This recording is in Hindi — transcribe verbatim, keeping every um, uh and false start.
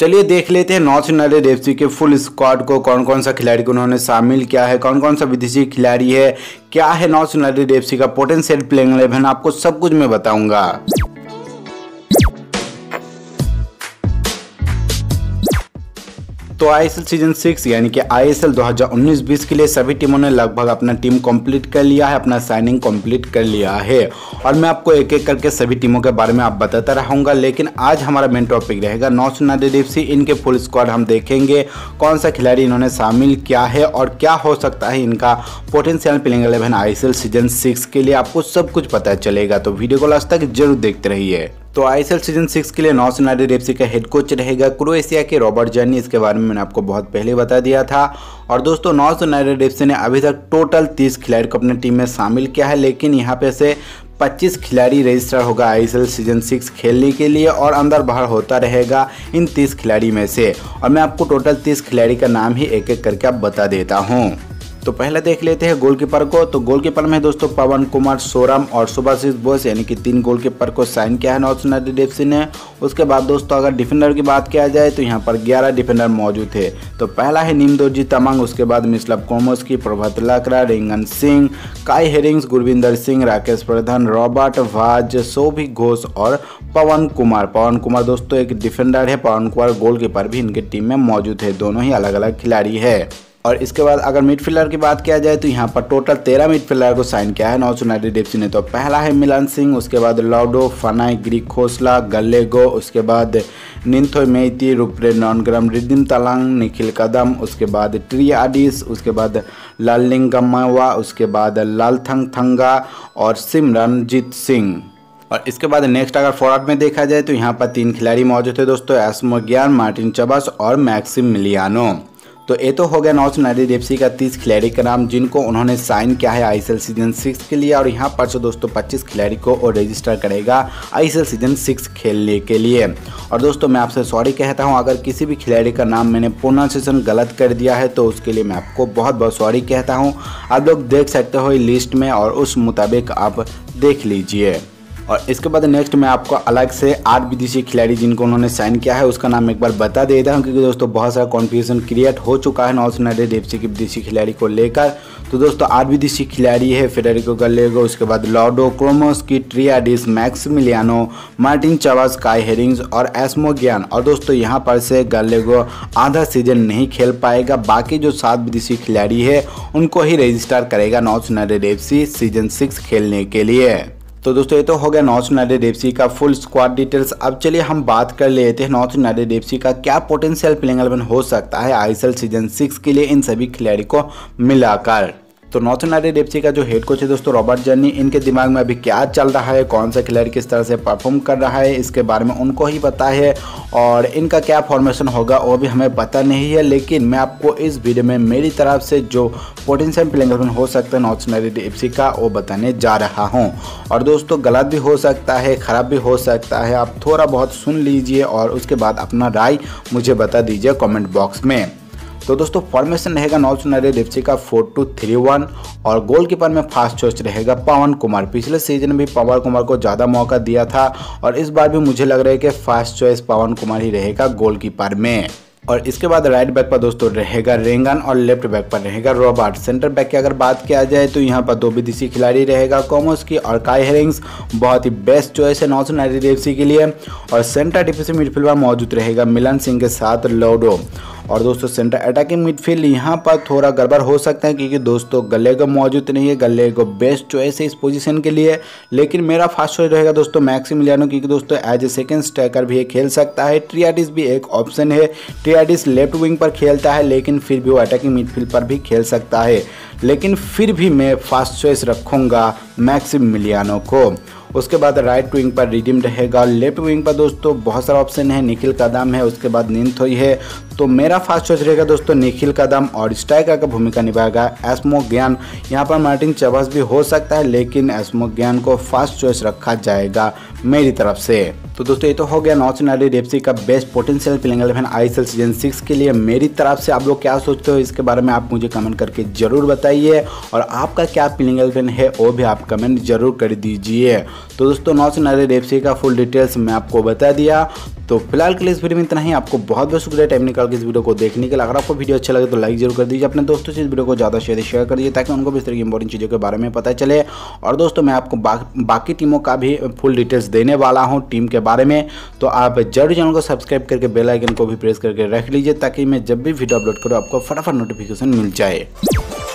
चलिए देख लेते हैं नॉर्थ यूनाइटेड एफ सी के फुल स्क्वाड को, कौन कौन सा खिलाड़ी को उन्होंने शामिल किया है, कौन कौन सा विदेशी खिलाड़ी है, क्या है नॉर्थ यूनाइटेड एफ सी का पोटेंशियल प्लेइंग इलेवन, आपको सब कुछ मैं बताऊंगा। तो आईएसएल सीजन सिक्स यानी कि आईएसएल दो हज़ार उन्नीस बीस के लिए सभी टीमों ने लगभग अपना टीम कंप्लीट कर लिया है, अपना साइनिंग कंप्लीट कर लिया है और मैं आपको एक एक करके सभी टीमों के बारे में आप बताता रहूंगा। लेकिन आज हमारा मेन टॉपिक रहेगा नॉर्थ यूनाइटेड एफ सी, इनके फुल स्क्वाड हम देखेंगे, कौन सा खिलाड़ी इन्होंने शामिल किया है और क्या हो सकता है इनका potential playing eleven ISL season six के लिए, आपको सब कुछ पता चलेगा। तो वीडियो को लास्ट तक जरूर देखते रहिए। तो आईएसएल सीजन सिक्स के लिए नॉर्थ यूनाइटेड एफ सी का हेड कोच रहेगा क्रोएशिया के रॉबर्ट जार्नी, इसके बारे में मैंने आपको बहुत पहले बता दिया था। और दोस्तों नॉर्थ यूनाइटेड एफ सी ने अभी तक टोटल तीस खिलाड़ी को अपनी टीम में शामिल किया है, लेकिन यहाँ पे से पच्चीस खिलाड़ी रजिस्टर होगा आईएसएल सीजन सिक्स खेलने के लिए और अंदर बाहर होता रहेगा इन तीस खिलाड़ी में से। और मैं आपको टोटल तीस खिलाड़ी का नाम ही एक एक करके आप बता देता हूँ। तो पहले देख लेते हैं गोलकीपर को। तो गोलकीपर में दोस्तों पवन कुमार, सोरम और सुभाशीष बोस यानी कि तीन गोलकीपर को साइन किया है नॉर्थ यूनाइटेड एफ सी ने। उसके बाद दोस्तों अगर डिफेंडर की बात किया जाए तो यहाँ पर ग्यारह डिफेंडर मौजूद थे। तो पहला है निमदोर जी तमंग, उसके बाद मिस्लाव कोमोस्की, प्रभात Lakra, Reagan Singh, Kai Heerings, Gurvinder Singh, Rakesh Pradhan, Robert वाज, सोभी गोज और पवन कुमार। पवन कुमार दोस्तों एक डिफेंडर है, पवन कुमार गोलकीपर भी इनके टीम में मौजूद है, दोनों ही अलग अलग खिलाड़ी है। और इसके बाद अगर मिडफील्डर की बात किया जाए तो यहाँ पर टोटल तेरह मिडफील्डर को साइन किया है नॉर्थ यूनाइटेड एफ सी ने। तो पहला है मिलान सिंह, उसके बाद लोडो फनाई, ग्रिक खोसला, गल्लेगो, उसके बाद निंथो मेति, रूपरे नोनोग्राम, रिदिन तलंग, निखिल कदम, उसके बाद ट्रियाडिस, उसके बाद लालरिंग गुम्मावा, उसके बाद लालथंग थंगा और सिम रणजीत सिंह। और इसके बाद नेक्स्ट अगर फॉरवर्ड में देखा जाए तो यहाँ पर तीन खिलाड़ी मौजूद है दोस्तों, एस्मोग्यान, मार्टिन चबस और मैक्सिमिलियानो। तो ये तो हो गया नॉर्थ यूनाइटेड एफ सी का तीस खिलाड़ी का नाम जिनको उन्होंने साइन किया है आईएसएल सीजन सिक्स के लिए। और यहाँ पर से दोस्तों पच्चीस खिलाड़ी को और रजिस्टर करेगा आईएसएल सीजन सिक्स खेलने के लिए। और दोस्तों मैं आपसे सॉरी कहता हूँ अगर किसी भी खिलाड़ी का नाम मैंने प्रोनाउंसिएशन गलत कर दिया है तो उसके लिए मैं आपको बहुत बहुत सॉरी कहता हूँ। आप लोग देख सकते हो लिस्ट में और उस मुताबिक आप देख लीजिए। और इसके बाद नेक्स्ट मैं आपको अलग से आठ विदेशी खिलाड़ी जिनको उन्होंने साइन किया है उसका नाम एक बार बता देता हूं, क्योंकि दोस्तों बहुत सारा कॉन्फ्यूजन क्रिएट हो चुका है नॉर्थ यूनाइटेड एफ सी के विदेशी खिलाड़ी को लेकर। तो दोस्तों आठ विदेशी खिलाड़ी है, फेडरिको गल्लेगो, उसके बाद Lodo Kromoski, Triadis, Maximiliano, Martin Chavas, Kai Heerings और एस्मोग्यान। और दोस्तों यहाँ पर से गल्लेगो आधा सीजन नहीं खेल पाएगा, बाकी जो सात विदेशी खिलाड़ी है उनको ही रजिस्टर करेगा north united F C season six खेलने के लिए। तो दोस्तों ये तो हो गया नॉर्थ यूनाइटेड एफ सी का फुल स्क्वाड डिटेल्स। अब चलिए हम बात कर लेते हैं नॉर्थ यूनाइटेड एफ सी का क्या पोटेंशियल प्लेइंग इलेवन हो सकता है आईएसएल सीजन सिक्स के लिए इन सभी खिलाड़ी को मिलाकर। तो नॉर्थ यूनाइटेड एफ सी का जो हेड कोच है दोस्तों रॉबर्ट जार्नी, इनके दिमाग में अभी क्या चल रहा है, कौन सा खिलाड़ी किस तरह से परफॉर्म कर रहा है इसके बारे में उनको ही पता है और इनका क्या फॉर्मेशन होगा वो भी हमें पता नहीं है। लेकिन मैं आपको इस वीडियो में मेरी तरफ से जो पोटेंशियल प्लेइंग इलेवन हो सकता है नॉर्थ यूनाइटेड एफ सी का वो बताने जा रहा हूँ। और दोस्तों गलत भी हो सकता है, ख़राब भी हो सकता है, आप थोड़ा बहुत सुन लीजिए और उसके बाद अपना राय मुझे बता दीजिए कॉमेंट बॉक्स में। तो दोस्तों फॉर्मेशन रहेगा नॉर्थ यूनाइटेड एफ सी का फोर टू थ्री वन और गोलकीपर में फास्ट चॉइस रहेगा पवन कुमार। पिछले सीजन में भी पवन कुमार को ज़्यादा मौका दिया था और इस बार भी मुझे लग रहा है कि फास्ट चॉइस पवन कुमार ही रहेगा गोलकीपर में। और इसके बाद राइट बैक पर दोस्तों रहेगा रेंगन और लेफ्ट बैक पर रहेगा रॉबर्ट। सेंटर बैक की अगर बात किया जाए तो यहाँ पर दो विदेशी खिलाड़ी रहेगा कोमोस्की और काई हेरिंग्स, बहुत ही बेस्ट चॉइस है नॉर्थ यूनाइटेड एफ सी के लिए। और सेंटर डिफेंसिव मिडफील्ड पर मौजूद रहेगा मिलन सिंह के साथ लोडो। और दोस्तों सेंटर अटैकिंग मिडफील्ड यहाँ पर थोड़ा गड़बड़ हो सकता है क्योंकि दोस्तों गल्लेगो मौजूद नहीं है, गल्लेगो बेस्ट चॉइस है इस पोजीशन के लिए। लेकिन मेरा फास्ट चॉइस रहेगा दोस्तों मैक्सिमिलियानो, क्योंकि दोस्तों एज ए सेकंड स्ट्राइकर भी खेल सकता है। ट्रियाडिस भी एक ऑप्शन है, ट्रियाडिस लेफ्ट विंग पर खेलता है लेकिन फिर भी वो अटैकिंग मिडफील्ड पर भी खेल सकता है। लेकिन फिर भी मैं फास्ट चॉइस रखूँगा मैक्सिमिलियानो को। उसके बाद राइट विंग पर रिडिम रहेगा, लेफ्ट विंग पर दोस्तों बहुत सारा ऑप्शन है, निखिल कदम है, उसके बाद निंथो है। तो मेरा फास्ट चॉइस रहेगा दोस्तों निखिल कदम और स्ट्राइकर का भूमिका निभाएगा एस्मोग्यान। यहाँ पर मार्टिन चबस भी हो सकता है लेकिन एस्मोग्यान को फास्ट चॉइस रखा जाएगा मेरी तरफ से। तो दोस्तों ये तो हो गया नॉर्थ यूनाइटेड एफ सी का best potential playing eleven ISL season six के लिए। मेरी तरफ से आप लोग क्या सोचते हो इसके बारे में आप मुझे कमेंट करके ज़रूर बताइए और आपका क्या प्लेइंग इलेवन है वो भी आप कमेंट जरूर कर दीजिए। तो दोस्तों नॉर्थ यूनाइटेड एफसी का फुल डिटेल्स मैं आपको बता दिया। तो फिलहाल के लिए इस वीडियो में इतना ही। आपको बहुत बहुत शुक्रिया टाइम निकाल के इस वीडियो को देखने के लिए। अगर आपको वीडियो अच्छा लगे तो लाइक जरूर कर दीजिए, अपने दोस्तों से इस वीडियो को ज़्यादा शेयर शेयर कर दीजिए ताकि उनको भी इस तरह की इंपॉर्टेंट चीज़ों के बारे में पता चले। और दोस्तों मैं आपको बा, बाकी टीमों का भी फुल डिटेल्स देने वाला हूँ टीम के बारे में, तो आप जरूर चैनल को सब्सक्राइब करके बेल आइकन को भी प्रेस करके रख लीजिए ताकि मैं जब भी वीडियो अपलोड करूँ आपको फटाफट नोटिफिकेशन मिल जाए।